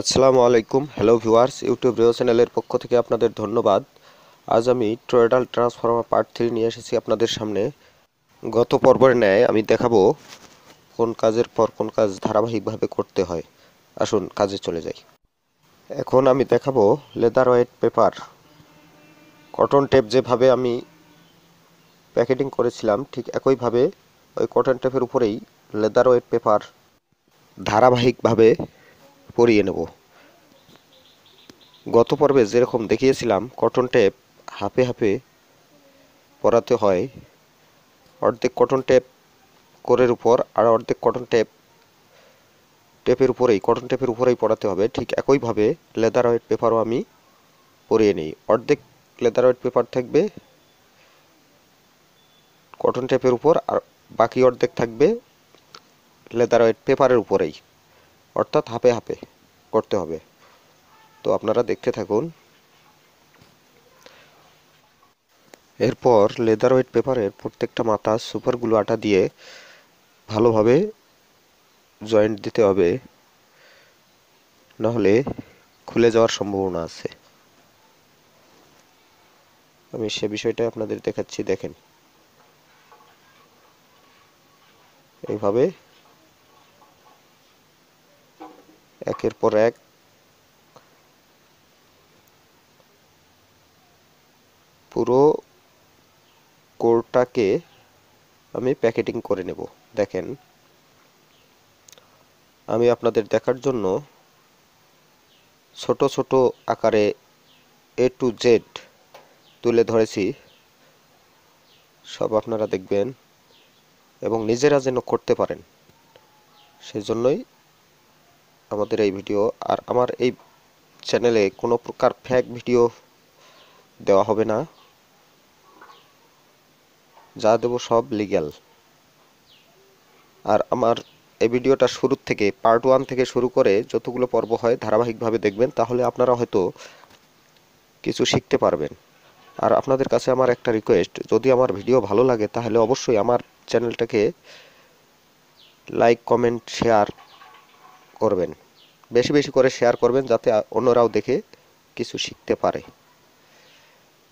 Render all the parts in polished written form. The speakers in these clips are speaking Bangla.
আসসালামু আলাইকুম হ্যালো ভিউয়ার্স ইউটিউব রিও চ্যানেলের পক্ষ থেকে আপনাদের ধন্যবাদ। আজ আমি টরয়েডাল ট্রান্সফরমার পার্ট 3 নিয়ে এসেছি আপনাদের সামনে। গত পর্বের ন্যায় আমি দেখাবো কোন কাজের পর কোন কাজ ধারাবাহিকভাবে করতে হয়। আসুন কাজে চলে যাই। এখন আমি দেখাবো leather wait paper cotton tape যেভাবে আমি প্যাকেটিং করেছিলাম ঠিক একইভাবে ওই কটন টেপের উপরেই লেদার ওয়েট পেপার ধারাবাহিকভাবে পরিয়ে নেব। গত পর্বে যেরকম দেখিয়েছিলাম কটন টেপ হাফে হাফে পরাতে হয়, অর্ধেক কটন টেপ কোরের উপর আর অর্ধেক কটন টেপের উপরেই পরাতে হবে। ঠিক একইভাবে লেদার ওয়েট পেপারও আমি পরিয়ে নিই। অর্ধেক লেদার ওয়েট পেপার থাকবে কটন টেপের উপর আর বাকি অর্ধেক থাকবে লেদার ওয়েট পেপারের উপরেই, অর্থাৎ হাফে হাফে করতে হবে। তো আপনারা দেখতে থাকুন। এরপর লেদার ওয়েট পেপারের প্রত্যেকটা মাথা সুপারগুলো আটা দিয়ে ভালোভাবে জয়েন্ট দিতে হবে, নাহলে খুলে যাওয়ার সম্ভাবনা আছে। আমি সে বিষয়টা আপনাদের দেখাচ্ছি। দেখেন এইভাবে একের পর এক পুরো কোরটাকে আমি প্যাকেটিং করে নেব। দেখেন আমি আপনাদের দেখার জন্য ছোট ছোট আকারে এ টু জেড তুলে ধরেছি, সব আপনারা দেখবেন এবং নিজেরা যেন করতে পারেন সেজন্যই আমাদের এই ভিডিও। আর আমার এই চ্যানেলে কোনো প্রকার ফেক ভিডিও দেওয়া হবে না, যা দেব সব লিগ্যাল। আর আমার এই ভিডিওটা শুরুর থেকে পার্ট 1 থেকে শুরু করে যতগুলো পর্ব হয় ধারাবাহিকভাবে দেখবেন, তাহলে আপনারা হয়তো কিছু শিখতে পারবেন। আর আপনাদের কাছে আমার একটা রিকোয়েস্ট, যদি আমার ভিডিও ভালো লাগে তাহলে অবশ্যই আমার চ্যানেলটাকে লাইক কমেন্ট শেয়ার করবেন, বেশি বেশি করে শেয়ার করবেন যাতে অন্যরাও দেখে কিছু শিখতে পারে।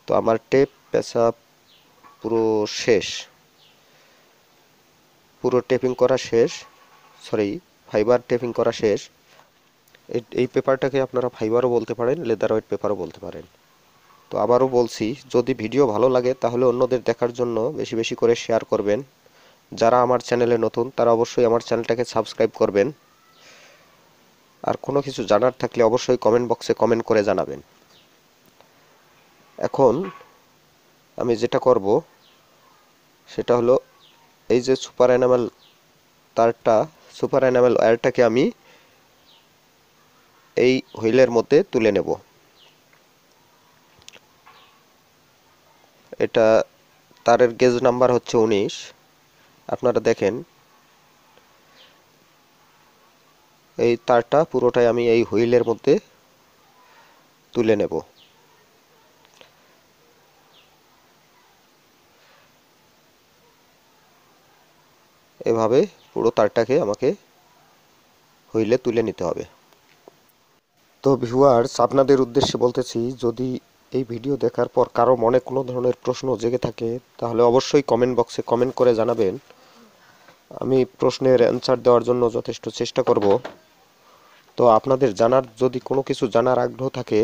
তো আমার টেপ পেঁচা পুরো শেষ, পুরো টেপিং করা শেষ, সরি ফাইবার টেপিং করা শেষ। এই পেপারটাকে আপনারা ফাইবারও বলতে পারেন, লেদার ওয়েট পেপারও বলতে পারেন। তো আবারও বলছি, যদি ভিডিও ভালো লাগে তাহলে অন্যদের দেখার জন্য বেশি বেশি করে শেয়ার করবেন। যারা আমার চ্যানেলে নতুন তারা অবশ্যই আমার চ্যানেলটাকে সাবস্ক্রাইব করবেন। আর কোনো কিছু জানার থাকলে অবশ্যই কমেন্ট বক্সে কমেন্ট করে জানাবেন। এখন আমি যেটা করব সেটা হলো এই যে সুপার এনামেল ওয়্যারটাকে আমি এই হুইলের মধ্যে তুলে নেব। এটা তারের গেজ নাম্বার হচ্ছে 19। আপনারা দেখেন এই তারটা পুরোটাই আমি এই হুইলের মধ্যে তুলে নেব। এভাবে পুরো তারটাকে আমাকে হুইলে তুলে নিতে হবে। তো ভিউয়ার্স, আপনাদের উদ্দেশ্যে বলতেছি, যদি এই ভিডিও দেখার পর কারো মনে কোনো ধরনের প্রশ্ন জেগে থাকে তাহলে অবশ্যই কমেন্ট বক্সে কমেন্ট করে জানাবেন। আমি প্রশ্নের অ্যান্সার দেওয়ার জন্য যথেষ্ট চেষ্টা করব। তো আপনাদের জানার যদি কোনো কিছু জানার আগ্রহ থাকে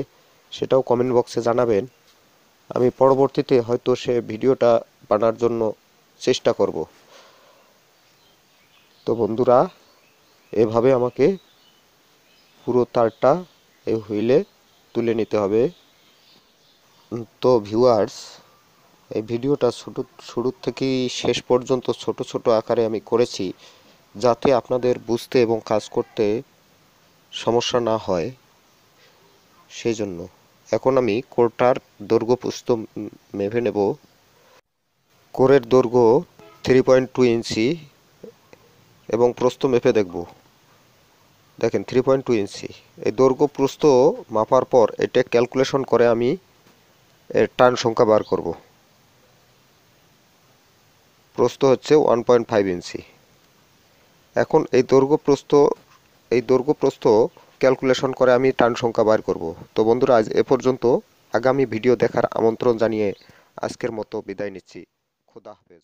সেটাও কমেন্ট বক্সে জানাবেন। আমি পরবর্তীতে হয়তো সে ভিডিওটা বানানোর জন্য চেষ্টা করব। তো বন্ধুরা, এভাবে আমাকে পুরো তারটা এই হুইলে তুলে নিতে হবে। তো ভিউয়ার্স, এই ভিডিওটা শুরু থেকে শেষ পর্যন্ত ছোট ছোট আকারে আমি করেছি যাতে আপনাদের বুঝতে এবং কাজ করতে সমস্যা না হয়, সেই জন্য। এখন আমি কোরটার দৈর্ঘ্য পুস্ত মেপে নেব। কোরের দৈর্ঘ্য 3.2 ইঞ্চি এবং প্রস্থ মেপে দেখব। দেখেন 3.2 ইঞ্চি। এই দৈর্ঘ্য প্রস্থ মাপার পর এটা ক্যালকুলেশন করে আমি এর টান সংখ্যা বার করব। প্রস্থ হচ্ছে 1.5 ইঞ্চি। এখন এই দৈর্ঘ্য প্রস্থ ক্যালকুলেশন করে আমি টার্ন সংখ্যা বার করব। তো বন্ধুরা, আজ এ পর্যন্ত। আগামী ভিডিও দেখার আমন্ত্রণ জানিয়ে আজকের মতো বিদায় নিচ্ছি। খোদা হাফেজ।